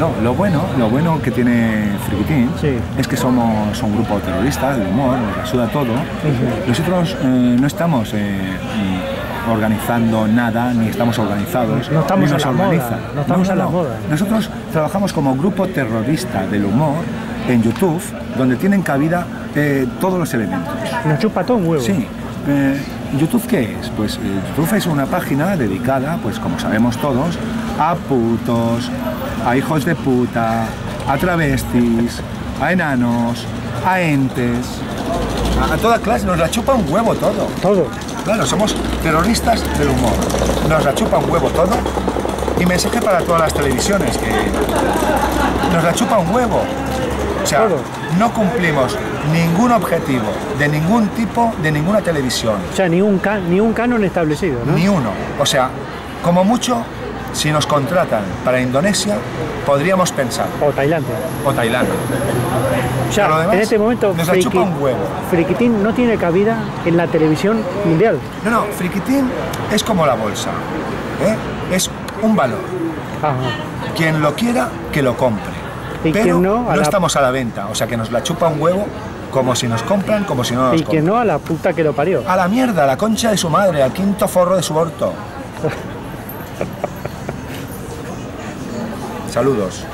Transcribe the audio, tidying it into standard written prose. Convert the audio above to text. No, lo bueno que tiene Friquitín es que somos un grupo terrorista, de humor, nos ayuda todo. Nosotros no estamos organizando nada, ni estamos organizados, no estamos ni nos organiza. Nosotros trabajamos como grupo terrorista del humor en YouTube, donde tienen cabida todos los elementos. Nos chupa todo un huevo. Sí. ¿YouTube qué es? Pues YouTube es una página dedicada, pues como sabemos todos, a putos, a hijos de puta, a travestis, a enanos, a entes, a toda clase, nos la chupa un huevo todo. Todo. Claro, somos terroristas del humor, nos la chupa un huevo todo. Y mensaje para todas las televisiones, que nos la chupa un huevo. O sea, no cumplimos ningún objetivo de ningún tipo, de ninguna televisión. O sea, ni un canon establecido, ¿no? Ni uno. O sea, como mucho, si nos contratan para Indonesia, podríamos pensar. O Tailandia. O Tailandia. O sea, demás, en este momento, nos la chupa un huevo. Friquitín no tiene cabida en la televisión mundial. No, no, Friquitín es como la bolsa, ¿eh? Es un valor. Ajá. Quien lo quiera, que lo compre. Y pero que no, no estamos a la venta, o sea que nos la chupa un huevo, como si nos compran, como si no nos compran. Y que no, a la puta que lo parió. A la mierda, a la concha de su madre, al quinto forro de su orto. Saludos.